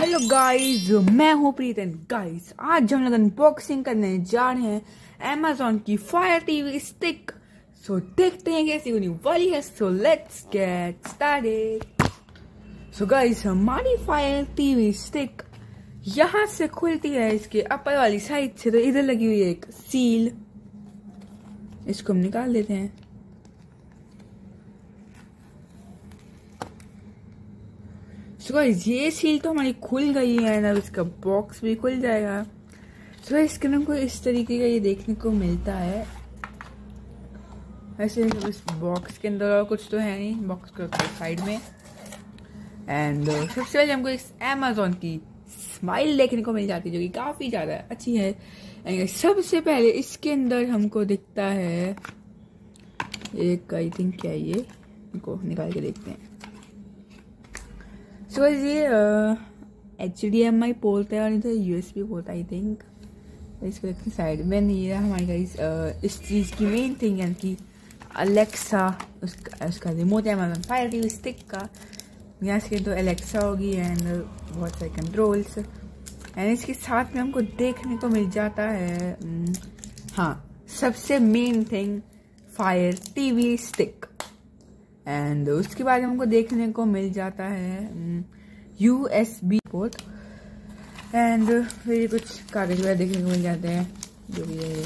Hello guys, मैं हूँ प्रीतन। Guys, आज हम लोग अनबॉक्सिंग करने जा रहे हैं Amazon की फायर टीवी स्टिक। सो देखते हैं कैसी होने वाली है। So let's get started. So guys, हमारी फायर टीवी स्टिक यहाँ से खुलती है इसके अपर वाली साइड से। तो इधर लगी हुई है एक सील, इसको हम निकाल देते हैं। सो गाइस, ये सील तो हमारी खुल गई है ना, इसका बॉक्स भी खुल जाएगा। सो इसके हमको इस तरीके का ये देखने को मिलता है। वैसे इस बॉक्स के अंदर और कुछ तो है नहीं, बॉक्स के साइड में। एंड सबसे पहले हमको इस Amazon की स्माइल देखने को मिल जाती है, जो कि काफ़ी ज़्यादा अच्छी है। एंड सबसे पहले इसके अंदर हमको दिखता है एक, आई थिंक क्या ये, इनको निकाल के देखते हैं। सो ये HDMI पोर्ट है और इधर USB पोर्ट आई थिंक। इसको देखते साइड में नहीं है हमारे गाइस। इस चीज़ की मेन थिंग है कि Alexa, उसका रिमोट है Amazon फायर टीवी स्टिक का। यहाँ से तो Alexa होगी एंड बहुत सारे कंट्रोल्स। एंड इसके साथ में हमको देखने को मिल जाता है, हाँ, सबसे main thing fire TV stick. And उसके बाद हमको देखने को मिल जाता है USB पोर्ट। एंड फिर कुछ कागज वगैरह देखने को मिल जाते हैं, जो भी है।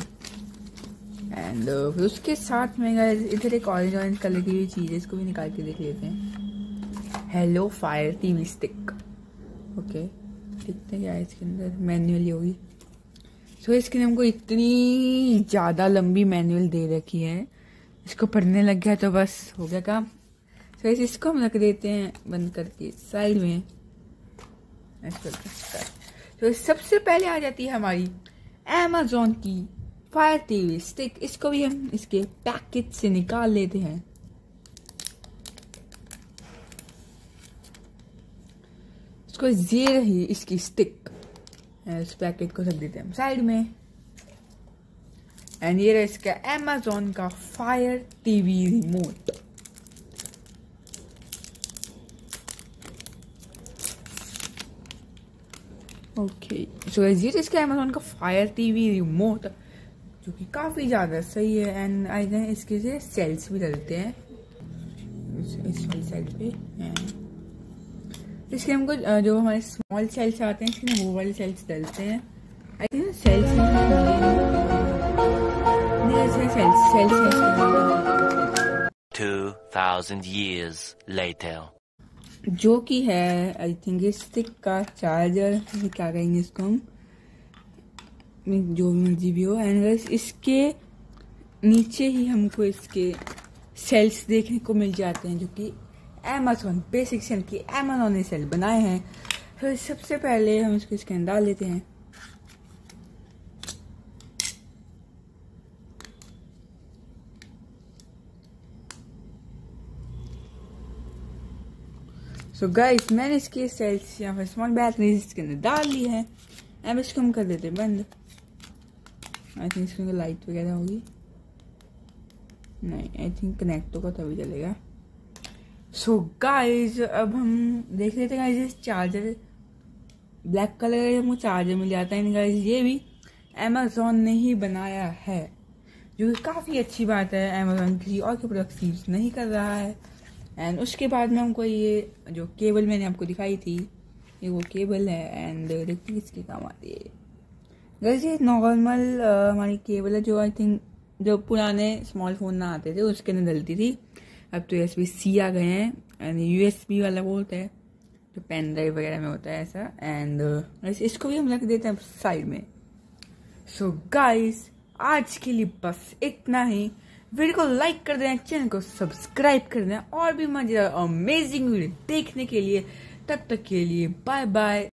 एंड फिर उसके साथ में इधर एक ऑरेंज ऑरेंज कलर की हुई चीज़ है, इसको भी निकाल के देख लेते हैं। Hello fire TV stick. Okay, देखते हैं क्या है इसके अंदर। मैनुअली होगी। सो इसके लिए हमको इतनी ज़्यादा लंबी मैनुअल दे रखी है, इसको पढ़ने लग गया तो बस हो गया काम। तो इसको हम रख देते हैं बंद करके साइड में। तो सबसे पहले आ जाती है हमारी Amazon की फायर टीवी स्टिक। इसको भी हम इसके पैकेट से निकाल लेते हैं। इसको ये रही इसकी स्टिक। इस पैकेट को रख देते हैं हम साइड में। एंड ये रहा इसका Amazon का fire TV remote. Okay, so ये रहा इसका Amazon का फायर टीवी रिमोट, जो कि काफ़ी ज़्यादा सही है। एंड आई थिंक इसके से सेल्स भी डालते हैं इस वाली साइड पे। इसके हमको जो हमारे स्मॉल सेल्स आते हैं, इसके वो वाले सेल्स डालते हैं। I think cells 2000 years later, जो कि है आई थिंक इस स्टिक का चार्जर, क्या कहेंगे इसको हम, जो भी मर्जी भी हो। एंड इसके नीचे ही हमको इसके सेल्स देखने को मिल जाते हैं, जो कि Amazon बेसिक सेल की Amazon ने सेल बनाए हैं। तो सबसे पहले हम इसको इसके अंदर डाल लेते हैं। तो गाइस, मैंने इसके सेल्स या फिर स्मॉल बैटरीज इसके अंदर डाल ली है। अब इसको हम कर देते हैं बंद। आई थिंक इसमें लाइट वगैरह होगी नहीं, आई थिंक कनेक्ट होगा तभी चलेगा। सो गाइस, अब हम देख लेते हैं। गाइस, चार्जर ब्लैक कलर का हमको चार्जर मिल जाता है। गाइस, ये भी Amazon ने ही बनाया है, जो काफ़ी अच्छी बात है। Amazon किसी और के प्रोडक्ट यूज नहीं कर रहा है। एंड उसके बाद में हमको ये जो केबल मैंने आपको दिखाई थी, ये वो केबल है। एंड देखते हैं इसके काम आती है। गाइस, ये नॉर्मल हमारी केबल है, जो आई थिंक जो पुराने स्मॉल फ़ोन ना आते थे उसके अंदर डलती थी। अब तो USB-C आ गए हैं। एंड USB वाला वो होता है जो पेन ड्राइव वगैरह में होता है, ऐसा। एंड इसको भी हम रख देते हैं साइड में। सो गाइस, आज के लिए बस इतना ही। वीडियो को लाइक कर देना, चैनल को सब्सक्राइब कर देना और भी मजेदार अमेजिंग वीडियो देखने के लिए। तब तक के लिए बाय बाय।